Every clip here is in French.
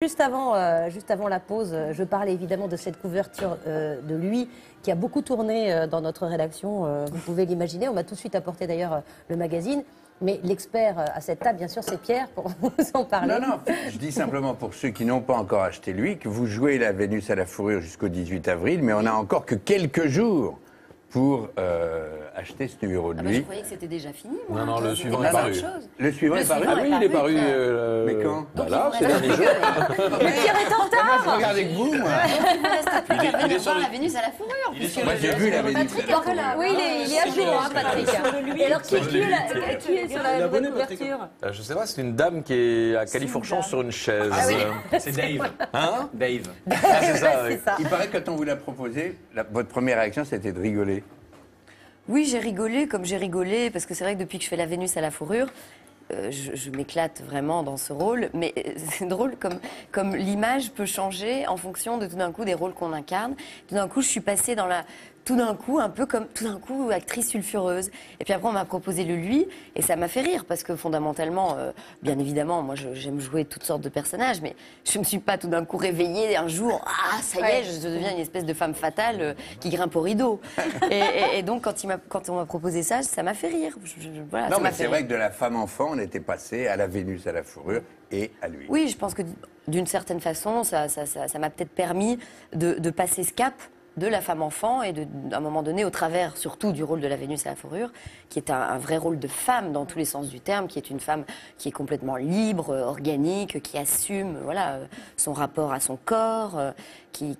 Juste avant la pause, je parle évidemment de cette couverture de lui qui a beaucoup tourné dans notre rédaction, vous pouvez l'imaginer. On m'a tout de suite apporté d'ailleurs le magazine, mais l'expert à cette table, bien sûr, c'est Pierre pour vous en parler. Non, non, je dis simplement pour ceux qui n'ont pas encore acheté lui que vous jouez La Vénus à la fourrure jusqu'au 18 avril, mais on n'a encore que quelques jours pour acheter ce numéro de lui. Je croyais que c'était déjà fini, moi. Non, non, le suivant est paru. Le suivant est paru. Ah oui, il est paru... mais quand? Là, c'est dernier jour. Mais Pierre est en retard. Je regarde avec vous, moi. Il est sur La Vénus à la fourrure. Moi, j'ai vu La Vénus à la fourrure. Oui, il est à jour, Patrick. Et alors, qui est sur la bonne couverture? Je sais pas, c'est une dame qui est à califourchon sur une chaise. C'est Dave. Hein? Dave. C'est ça. Il paraît que quand on vous l'a proposé, votre première réaction, c'était de rigoler. Oui, j'ai rigolé comme j'ai rigolé, parce que c'est vrai que depuis que je fais La Vénus à la fourrure, je m'éclate vraiment dans ce rôle, mais c'est drôle comme l'image peut changer en fonction de tout d'un coup des rôles qu'on incarne. Tout d'un coup, je suis passée dans la... Tout d'un coup, un peu comme tout d'un coup, actrice sulfureuse. Et puis après, on m'a proposé le lui, et ça m'a fait rire, parce que fondamentalement, bien évidemment, moi, j'aime jouer toutes sortes de personnages, mais je ne me suis pas tout d'un coup réveillée un jour, ah, ça y est, je deviens une espèce de femme fatale qui grimpe au rideau. et donc, quand on m'a proposé ça, ça m'a fait rire. Voilà, non, mais c'est vrai que de la femme-enfant, on était passé à La Vénus à la fourrure et à lui. Oui, je pense que d'une certaine façon, ça m'a peut-être permis de passer ce cap de la femme-enfant et à un moment donné, au travers surtout du rôle de La Vénus à la fourrure, qui est un vrai rôle de femme dans tous les sens du terme, qui est une femme qui est complètement libre, organique, qui assume voilà, son rapport à son corps, qui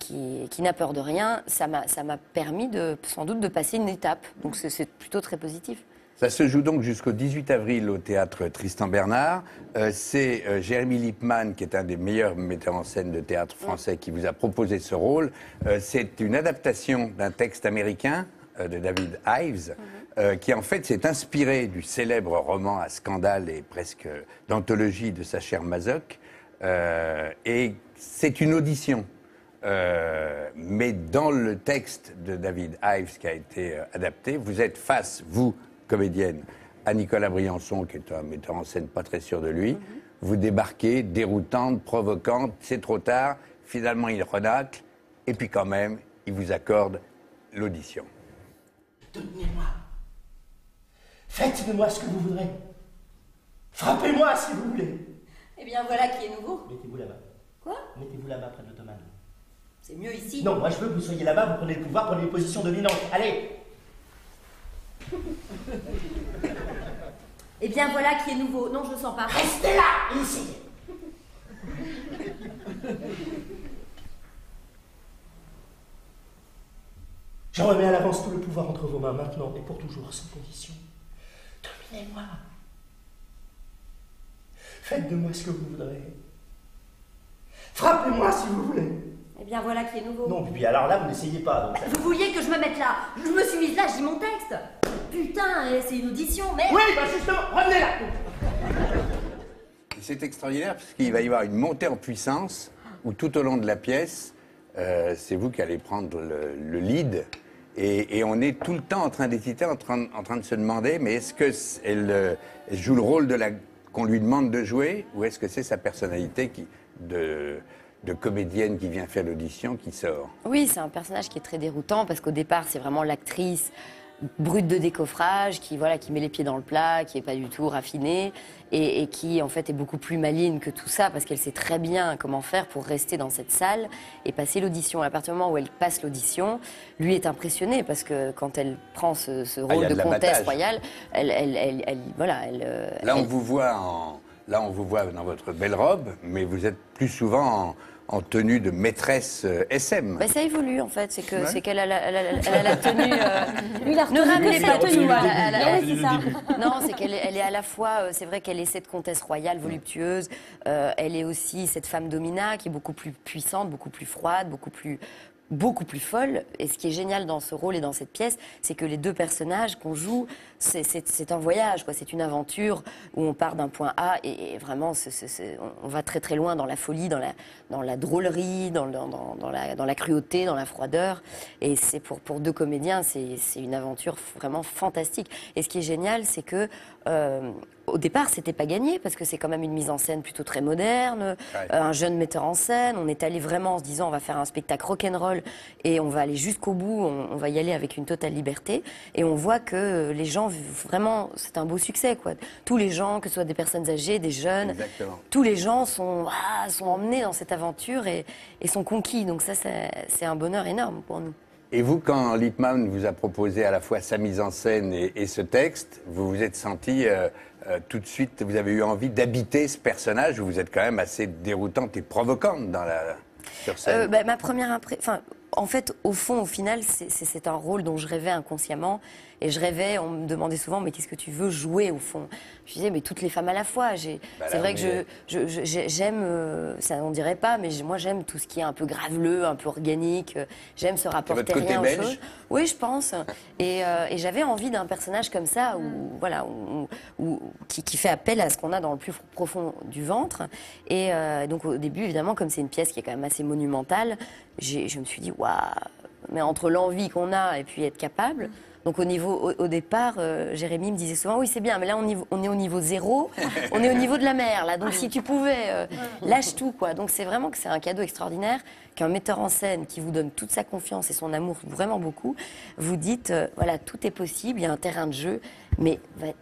n'a peur de rien. Ça m'a permis sans doute de passer une étape, donc c'est plutôt très positif. Ça se joue donc jusqu'au 18 avril au Théâtre Tristan Bernard. C'est Jérémie Lippmann, qui est un des meilleurs metteurs en scène de théâtre français, qui vous a proposé ce rôle. C'est une adaptation d'un texte américain de David Ives, qui en fait s'est inspiré du célèbre roman à scandale et presque d'anthologie de sa chère Mazoc. Et c'est une audition. Mais dans le texte de David Ives qui a été adapté, vous êtes face, vous, comédienne, à Nicolas Briançon, qui est un metteur en scène pas très sûr de lui. Vous débarquez, déroutante, provocante, c'est trop tard, finalement il renacle, et puis quand même, il vous accorde l'audition. Dominez-moi. Faites de moi ce que vous voudrez. Frappez-moi si vous voulez. Eh bien voilà qui est nouveau. Mettez-vous là-bas. Quoi? Mettez-vous là-bas près de l'ottomane. C'est mieux ici. Non, moi je veux que vous soyez là-bas, vous prenez le pouvoir, prenez une position dominante. Allez! Eh bien voilà qui est nouveau. Non, je le sens pas. Restez là, ici. Je remets à l'avance tout le pouvoir entre vos mains maintenant et pour toujours, sans condition. Dominez-moi. Faites de moi ce que vous voudrez. Frappez-moi si vous voulez. Eh bien voilà qui est nouveau. Non, puis alors là, vous n'essayez pas. Donc... Vous vouliez que je me mette là. Je me suis mise là, j'ai mon texte. Putain, c'est une audition, mais... Oui, bah justement, revenez là. C'est extraordinaire parce qu'il va y avoir une montée en puissance où tout au long de la pièce, c'est vous qui allez prendre le lead et on est tout le temps en train d'hésiter, en train de se demander mais est-ce qu'elle joue le rôle qu'on lui demande de jouer ou est-ce que c'est sa personnalité de comédienne qui vient faire l'audition qui sort? Oui, c'est un personnage qui est très déroutant parce qu'au départ, c'est vraiment l'actrice... brute de décoffrage, qui met les pieds dans le plat, qui n'est pas du tout raffinée et qui en fait est beaucoup plus maligne que tout ça parce qu'elle sait très bien comment faire pour rester dans cette salle et passer l'audition. À partir du moment où elle passe l'audition, lui est impressionné parce que quand elle prend ce rôle de comtesse royale, Là, on vous voit dans votre belle robe, mais vous êtes plus souvent en tenue de maîtresse SM. Bah, ça évolue, en fait. C'est qu'elle a la tenue... Ne ramenez pas la tenue. Non, c'est qu'elle est à la fois... C'est vrai qu'elle est cette comtesse royale voluptueuse. Elle est aussi cette femme domina qui est beaucoup plus puissante, beaucoup plus froide, beaucoup plus folle. Et ce qui est génial dans ce rôle et dans cette pièce, c'est que les deux personnages qu'on joue, c'est un voyage, c'est une aventure où on part d'un point A et vraiment on va très très loin dans la folie, dans la drôlerie, dans la cruauté, dans la froideur. Et c'est pour deux comédiens, c'est une aventure vraiment fantastique. Et ce qui est génial, c'est que Au départ, c'était pas gagné, parce que c'est quand même une mise en scène plutôt très moderne, un jeune metteur en scène. On est allé vraiment en se disant, on va faire un spectacle rock'n'roll et on va aller jusqu'au bout, on va y aller avec une totale liberté. Et on voit que les gens, vraiment, c'est un beau succès, quoi. Tous les gens, que ce soit des personnes âgées, des jeunes, tous les gens sont emmenés dans cette aventure et sont conquis. Donc ça, c'est un bonheur énorme pour nous. Et vous, quand Lippmann vous a proposé à la fois sa mise en scène et ce texte, vous vous êtes senti tout de suite, vous avez eu envie d'habiter ce personnage où vous êtes quand même assez déroutante et provocante sur scène. Ma première impression... En fait, au fond, au final, c'est un rôle dont je rêvais inconsciemment. Et je rêvais, on me demandait souvent, mais qu'est-ce que tu veux jouer, au fond? Je disais, mais toutes les femmes à la fois. C'est vrai que j'aime, ça on dirait pas, mais moi j'aime tout ce qui est un peu graveleux, un peu organique. J'aime ce rapport terrien aux choses. Oui, je pense. Et j'avais envie d'un personnage comme ça, qui fait appel à ce qu'on a dans le plus profond du ventre. Et donc au début, évidemment, comme c'est une pièce qui est quand même assez monumentale, je me suis dit, waouh, mais entre l'envie qu'on a et puis être capable. Donc au départ, Jérémie me disait souvent, oui c'est bien, mais là on est au niveau zéro, on est au niveau de la mer, là, donc si tu pouvais, lâche tout, quoi. Donc c'est vraiment que c'est un cadeau extraordinaire qu'un metteur en scène qui vous donne toute sa confiance et son amour, vraiment beaucoup, vous dites, voilà, tout est possible, il y a un terrain de jeu, mais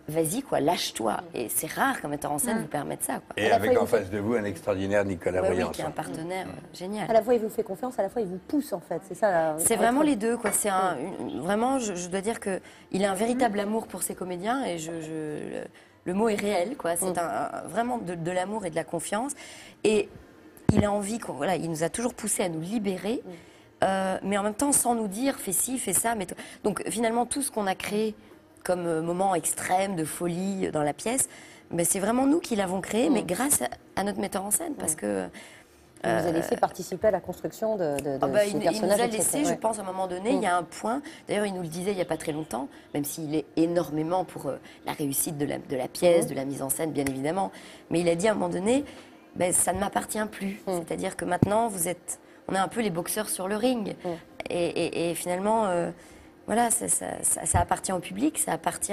vas-y, quoi, lâche-toi. Et c'est rare qu'un metteur en scène vous permette ça, quoi. Et avec en face de vous un extraordinaire Nicolas Briançon. Oui, qui est un partenaire génial. À la fois il vous fait confiance, à la fois il vous pousse, en fait, c'est ça. C'est vraiment les deux, quoi. C'est vraiment, je dois dire qu'il a un véritable amour pour ses comédiens et le mot est réel, quoi. C'est vraiment de l'amour et de la confiance. Et il a envie, voilà, il nous a toujours poussé à nous libérer, mais en même temps sans nous dire fais ci, fais ça. Mais donc finalement tout ce qu'on a créé comme moment extrême de folie dans la pièce, ben, c'est vraiment nous qui l'avons créé, mais grâce à notre metteur en scène, parce que. Il nous a laissé participer à la construction de ce personnage. Il nous a laissé, je pense, à un moment donné, il y a un point. D'ailleurs, il nous le disait il n'y a pas très longtemps, même s'il est énormément pour la réussite de la pièce, de la mise en scène, bien évidemment. Mais il a dit à un moment donné, ben, ça ne m'appartient plus. C'est-à-dire que maintenant, on est un peu les boxeurs sur le ring. Et finalement, voilà, ça appartient au public, ça appartient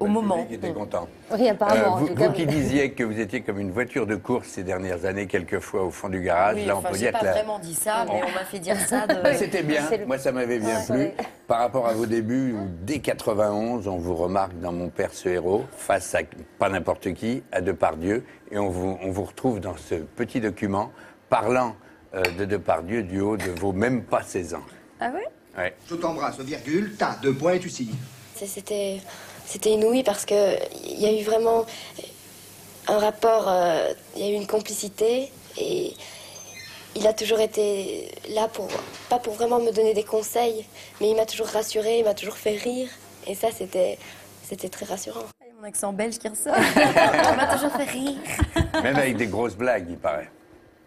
au moment. Qui était content. Oui, apparemment. Vous qui disiez que vous étiez comme une voiture de course ces dernières années, quelquefois au fond du garage, oui, là on peut dire que. J'ai pas vraiment dit ça, mais on m'a fait dire ça. C'était bien. Moi, ça m'avait bien plu. Vrai. Par rapport à vos débuts, dès 91, on vous remarque dans Mon père, ce héros, face à pas n'importe qui, à Depardieu, et on vous retrouve dans ce petit document parlant de Depardieu du haut de vos même pas 16 ans. Ah oui. Ouais. Je t'embrasse, virgule, t'as 2 points, tu signes. C'était inouï parce qu'il y a eu vraiment un rapport, il y a eu une complicité et il a toujours été là, pas pour vraiment me donner des conseils, mais il m'a toujours rassurée, il m'a toujours fait rire et ça c'était très rassurant. Mon accent belge qui ressort, il m'a toujours fait rire. Même avec des grosses blagues, il paraît.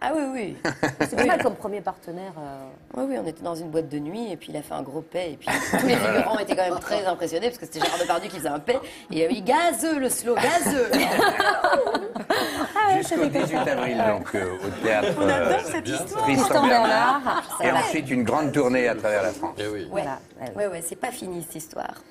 Ah oui, oui. C'est pas mal comme premier partenaire. Oui, oui, on était dans une boîte de nuit et puis il a fait un gros paix. Et puis tous les figurants étaient quand même très impressionnés parce que c'était Gérard Depardieu qui faisait un paix. Et il a dit gazeux, le slow, gazeux. Jusqu'au 18 avril, donc au théâtre Tristan Bernard. Et ensuite une grande tournée à travers la France. Oui, voilà. Ouais, c'est pas fini cette histoire.